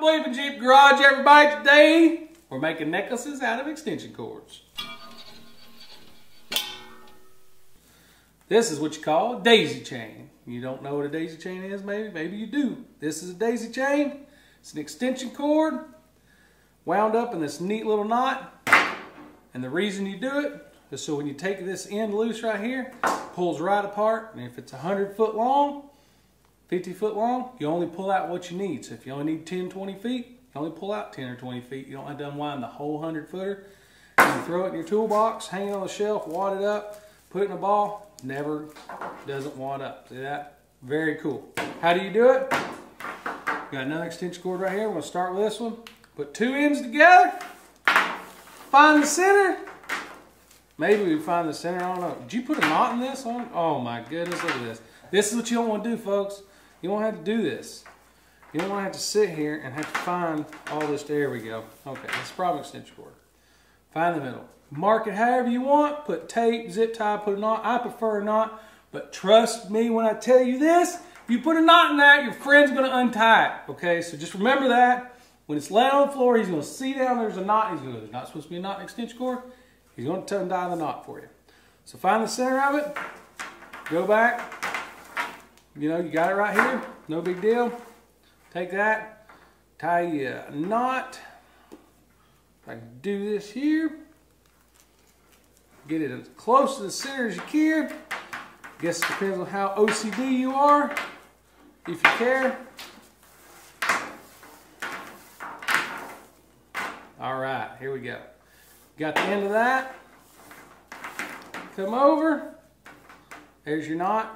welcome to BleepinJeep Garage, everybody. Today, we're making necklaces out of extension cords. This is what you call a daisy chain. You don't know what a daisy chain is, maybe you do. This is a daisy chain. It's an extension cord wound up in this neat little knot. And the reason you do it is so when you take this end loose right here, it pulls right apart. And if it's 100 foot long, 50 foot long, you only pull out what you need. So if you only need 10, 20 feet, you only pull out 10 or 20 feet. You don't have to unwind the whole 100 footer. You throw it in your toolbox, hang it on the shelf, wad it up, put it in a ball, never doesn't wad up. See that? Very cool. How do you do it? Got another extension cord right here. We're going to start with this one. Put two ends together, find the center. Maybe we find the center, I don't know. Did you put a knot in this one? Oh my goodness, look at this. This is what you don't want to do, folks. You won't have to do this. You don't want to have to sit here and have to find all this. There we go. Okay, that's probably extension cord. Find the middle. Mark it however you want. Put tape, zip tie, put a knot. I prefer a knot, but trust me when I tell you this, if you put a knot in that, your friend's going to untie it. Okay, so just remember that. When it's laying on the floor, he's going to see down there's a knot. He's going to go, there's not supposed to be a knot in extension cord. He's going to untie the knot for you. So find the center of it. Go back. You know, you got it right here, no big deal. Take that, tie a knot. If I can do this here, get it as close to the center as you can. I guess it depends on how OCD you are, if you care. All right, here we go. Got the end of that. Come over, there's your knot.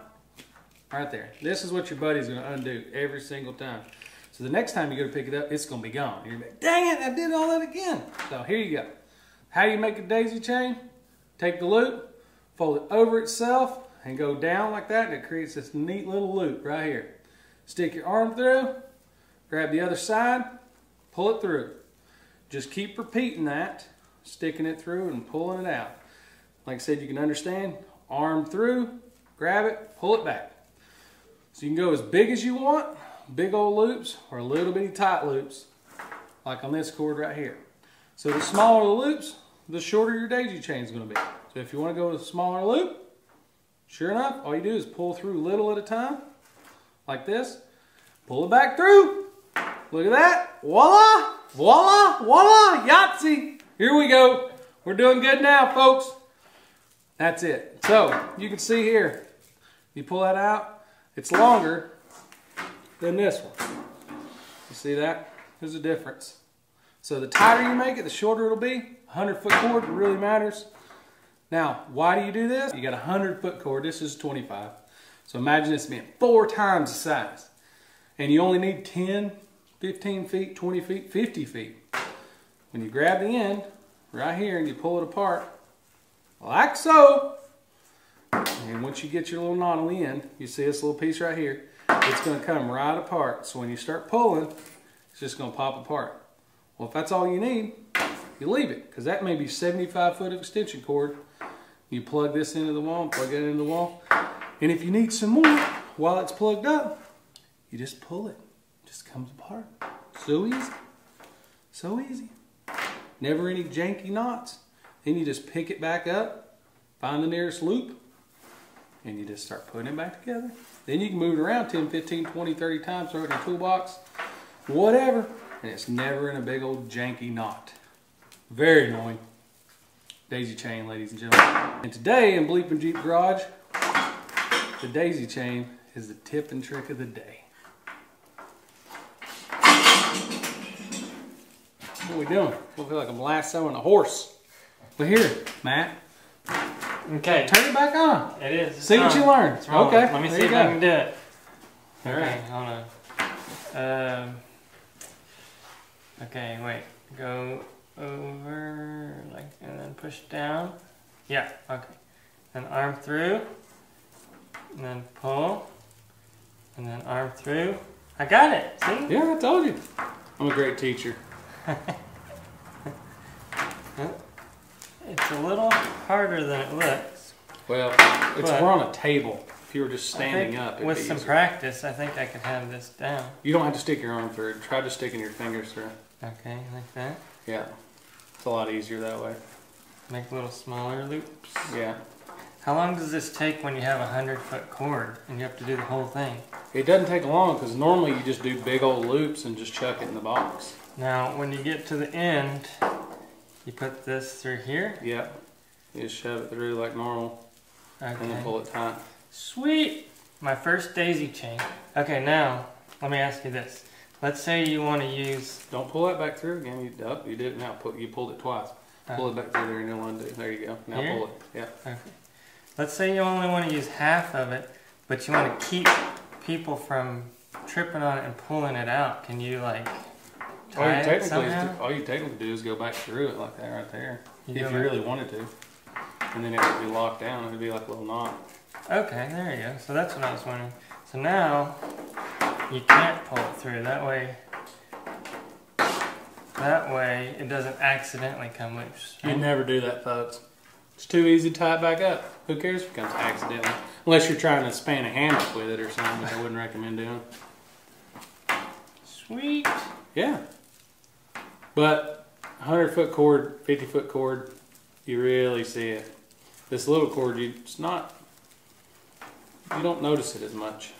Right there. This is what your buddy's going to undo every single time. So the next time you go to pick it up, it's going to be gone. You're going to be like, dang it, I did all that again. So here you go. How do you make a daisy chain? Take the loop, fold it over itself, and go down like that, and it creates this neat little loop right here. Stick your arm through, grab the other side, pull it through. Just keep repeating that, sticking it through and pulling it out. Like I said, you can understand, arm through, grab it, pull it back. So you can go as big as you want, big old loops, or a little bitty tight loops, like on this cord right here. So the smaller the loops, the shorter your daisy chain is going to be. So if you want to go with a smaller loop, sure enough, all you do is pull through little at a time, like this. Pull it back through. Look at that. Voila, voila, voila, Yahtzee. Here we go. We're doing good now, folks. That's it. So you can see here, you pull that out. It's longer than this one. You see that? There's a difference. So the tighter you make it, the shorter it'll be. 100 foot cord, it really matters. Now, why do you do this? You got a 100 foot cord, this is 25. So imagine this being 4 times the size. And you only need 10, 15 feet, 20 feet, 50 feet. When you grab the end, right here, and you pull it apart, like so. And once you get your little knot on the end, you see this little piece right here, it's going to come right apart. So when you start pulling, it's just going to pop apart. Well, if that's all you need, you leave it, because that may be 75 foot of extension cord. You plug this into the wall, plug that into the wall. And if you need some more while it's plugged up, you just pull it. It just comes apart. So easy. So easy. Never any janky knots. Then you just pick it back up, find the nearest loop, and you just start putting it back together. Then you can move it around 10, 15, 20, 30 times, throw it in your toolbox, whatever, and it's never in a big old janky knot. Very annoying. Daisy chain, ladies and gentlemen. And today in BleepinJeep Garage, the daisy chain is the tip and trick of the day. What are we doing? I feel like I'm lassoing a horse. But here, Matt. Okay. Turn it back on. It is. It's see on. What you learned. It's rolling. Okay. Let me there see if go. I can do it. All right. Hold on. Okay. Wait. Go over like and then push down. Yeah. Okay. Then arm through. And then pull. And then arm through. I got it. See? Yeah, I told you. I'm a great teacher. It's a little harder than it looks. Well, we're on a table. If you were just standing up, it'd be easier. With some practice, I think I could have this down. You don't have to stick your arm through. Try just sticking your fingers through. Okay, like that? Yeah. It's a lot easier that way. Make little smaller loops? Yeah. How long does this take when you have a 100-foot cord and you have to do the whole thing? It doesn't take long because normally you just do big old loops and just chuck it in the box. Now, when you get to the end, you put this through here? Yeah. You just shove it through like normal. Okay. And then pull it tight. Sweet! My first daisy chain. Okay, now, let me ask you this. Let's say you want to use... Don't pull that back through again. You did it now. You pulled it twice. Pull it back through there and you'll undo it. There you go. Now here? Pull it. Yeah. Okay. Let's say you only want to use half of it, but you want to keep people from tripping on it and pulling it out. Can you, like, tie it somehow? All you technically do is go back through it like that right there, if you really wanted to. And then it would be locked down. It would be like a little knot. Okay, there you go. So that's what I was wondering. So now, you can't pull it through. That way, it doesn't accidentally come loose. You never do that, folks. It's too easy to tie it back up. Who cares if it comes accidentally? Unless you're trying to span a hammock with it or something, which I wouldn't recommend doing. Sweet. Yeah. But 100-foot cord, 50-foot cord, you really see it. This little cord, you don't notice it as much.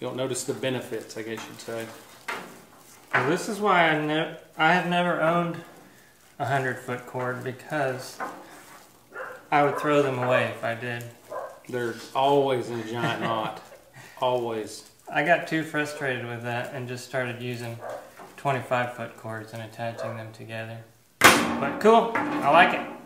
You don't notice the benefits, I guess you'd say. Well, this is why I have never owned a 100-foot cord, because I would throw them away if I did. They're always in a giant knot. Always. I got too frustrated with that and just started using 25-foot cords and attaching them together. But cool. I like it.